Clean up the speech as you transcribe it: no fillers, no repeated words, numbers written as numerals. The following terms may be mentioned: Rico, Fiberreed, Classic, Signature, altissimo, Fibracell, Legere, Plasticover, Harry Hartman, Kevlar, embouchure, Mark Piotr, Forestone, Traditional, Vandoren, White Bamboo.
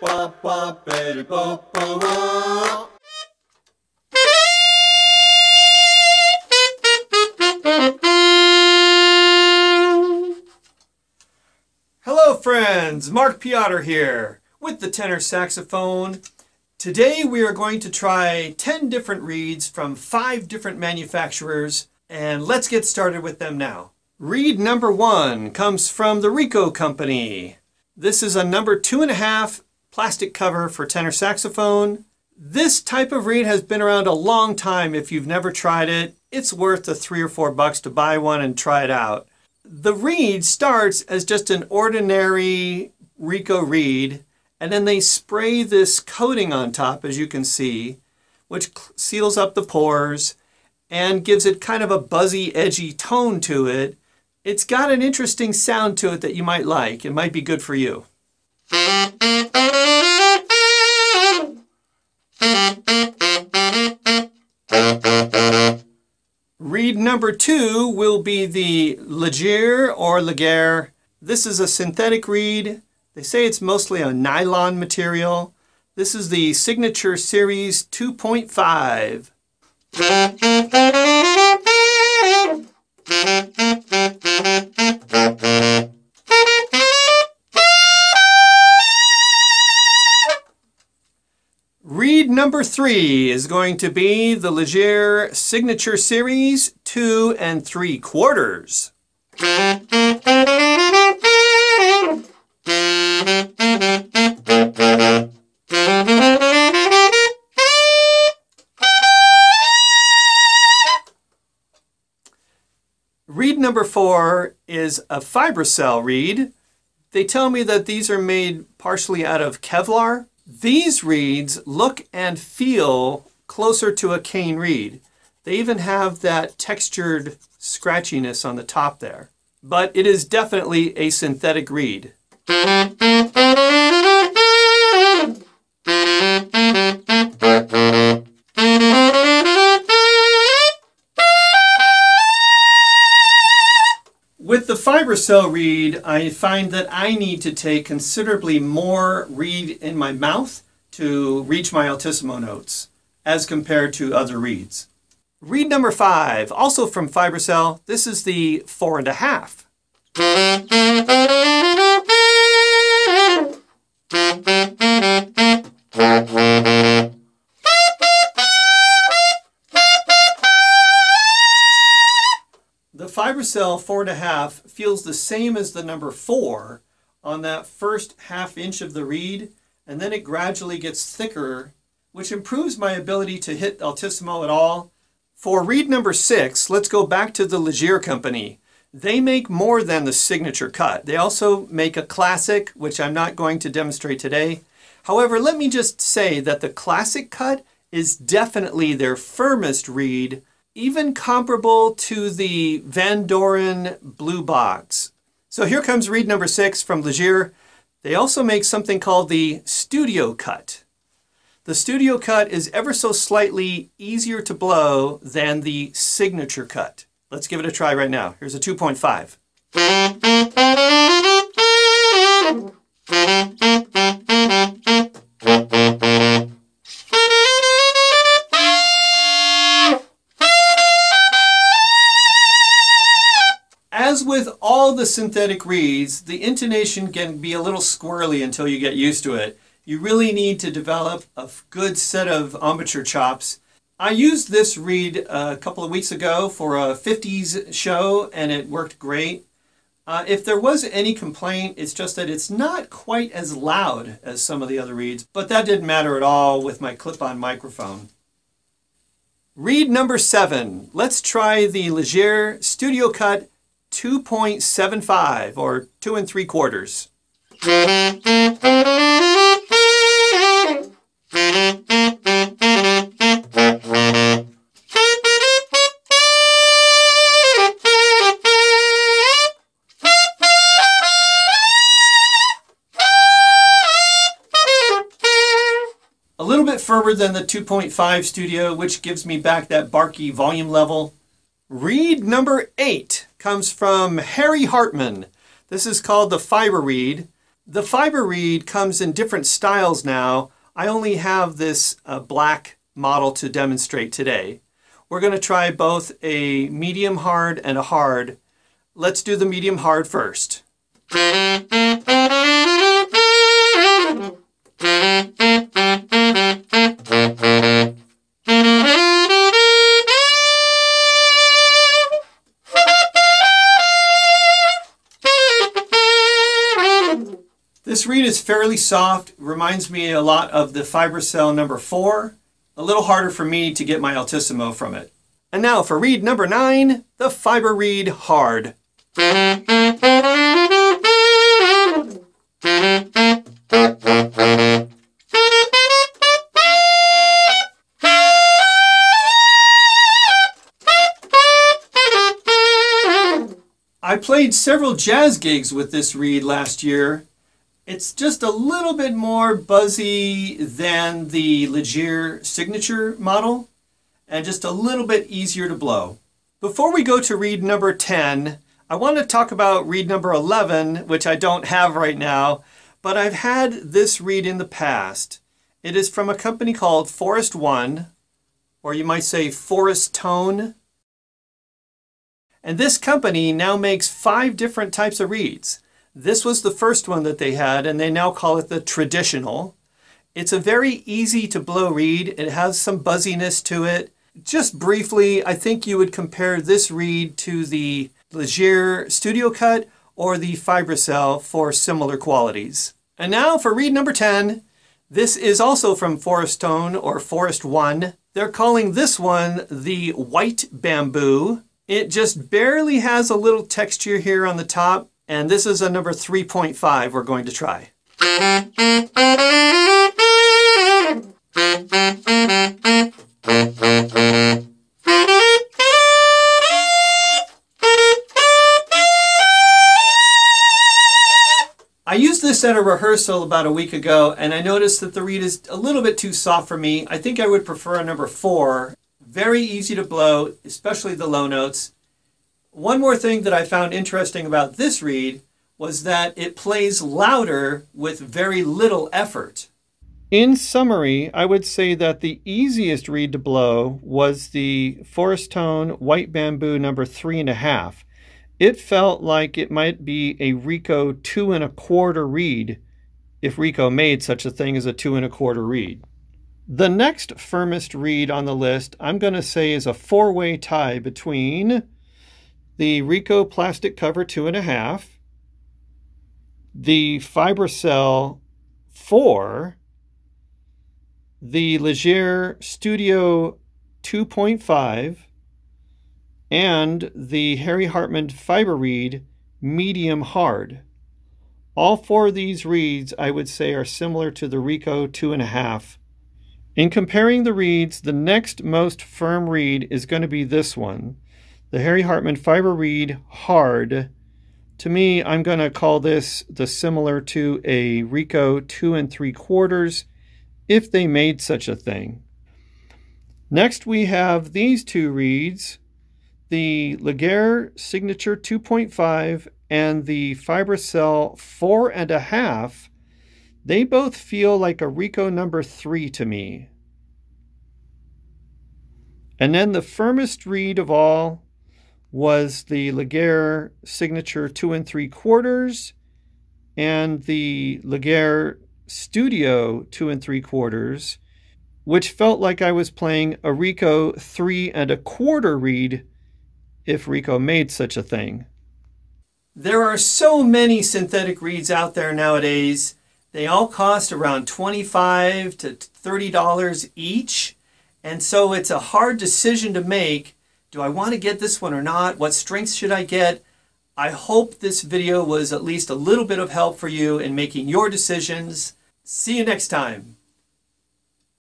wop wop bitty bop bop wop. Hello friends, Mark Piotr here with the tenor saxophone. Today we are going to try 10 different reeds from 5 different manufacturers, and let's get started with them now. Reed number 1 comes from the Rico company. This is a number 2.5 plastic cover for tenor saxophone. This type of reed has been around a long time. If you've never tried it, it's worth the $3 or $4 to buy one and try it out. The reed starts as just an ordinary Rico reed, and then they spray this coating on top, as you can see, which seals up the pores and gives it kind of a buzzy, edgy tone to it. It's got an interesting sound to it that you might like. It might be good for you. Reed number 2 will be the Legere or Legere. This is a synthetic reed. They say it's mostly a nylon material. This is the Signature Series 2.5. Reed number 3 is going to be the Legere Signature Series 2 3/4. Reed number 4 is a Fibracell reed. They tell me that these are made partially out of Kevlar. These reeds look and feel closer to a cane reed. They even have that textured scratchiness on the top there. But it is definitely a synthetic reed. With the Fibracell reed, I find that I need to take considerably more reed in my mouth to reach my altissimo notes as compared to other reeds. Reed number 5, also from Fibracell, this is the 4.5. Fibracell 4.5 feels the same as the number 4 on that first half inch of the reed, and then it gradually gets thicker, which improves my ability to hit altissimo at all. For reed number 6, let's go back to the Legere company. They make more than the Signature cut. They also make a Classic, which I'm not going to demonstrate today. However, let me just say that the Classic cut is definitely their firmest reed, even comparable to the Vandoren blue box. So here comes reed number 6 from Legere. They also make something called the studio cut. The studio cut is ever so slightly easier to blow than the Signature cut. Let's give it a try right now. Here's a 2.5. As with all the synthetic reeds, the intonation can be a little squirrely until you get used to it. You really need to develop a good set of embouchure chops. I used this reed a couple of weeks ago for a 50s show, and it worked great. If there was any complaint, it's just that it's not quite as loud as some of the other reeds, but that didn't matter at all with my clip-on microphone. Reed number 7. Let's try the Legere Studio Cut 2.75 or 2 3/4. A little bit firmer than the 2.5 studio, which gives me back that barky volume level. Reed number 8 comes from Harry Hartman. This is called the Fiberreed. The Fiberreed comes in different styles now. I only have this black model to demonstrate today. We're going to try both a medium hard and a hard. Let's do the medium hard first. This reed is fairly soft, reminds me a lot of the Fibracell number 4. A little harder for me to get my altissimo from it. And now for reed number 9, the Fiberreed Hard. I played several jazz gigs with this reed last year. It's just a little bit more buzzy than the Legere Signature model and just a little bit easier to blow. Before we go to reed number 10, I want to talk about reed number 11, which I don't have right now, but I've had this reed in the past. It is from a company called Forestone, or you might say Forestone. And this company now makes 5 different types of reeds. This was the first one that they had, and they now call it the Traditional. It's a very easy to blow reed. It has some buzziness to it. Just briefly, I think you would compare this reed to the Legere Studio Cut or the Fibracell for similar qualities. And now for reed number 10. This is also from Forestone or Forestone. They're calling this one the White Bamboo. It just barely has a little texture here on the top. And this is a number 3.5 we're going to try. I used this at a rehearsal about a week ago, and I noticed that the reed is a little bit too soft for me. I think I would prefer a number 4. Very easy to blow, especially the low notes. One more thing that I found interesting about this reed was that it plays louder with very little effort. In summary, I would say that the easiest reed to blow was the Forestone White Bamboo number 3.5. It felt like it might be a Rico 2.25 reed, if Rico made such a thing as a 2.25 reed. The next firmest reed on the list, I'm going to say, is a 4-way tie between the Rico Plasticover 2.5, the Fibracell 4, the Legere Studio 2.5, and the Harry Hartman Fiberreed Medium Hard. All 4 of these reeds, I would say, are similar to the Rico 2.5. In comparing the reeds, the next most firm reed is going to be this one, the Harry Hartman Fiberreed Hard. To me, I'm going to call this similar to a Rico 2.75, if they made such a thing. Next, we have these 2 reeds, the Legere Signature 2.5 and the Fibracell 4.5. They both feel like a Rico number 3 to me. And then the firmest reed of all was the Legere Signature 2.75 and the Legere Studio 2.75, which felt like I was playing a Rico 3.25 reed, if Rico made such a thing. There are so many synthetic reeds out there nowadays. They all cost around $25 to $30 each, and so it's a hard decision to make. Do I want to get this one or not? What strengths should I get? I hope this video was at least a little bit of help for you in making your decisions. See you next time.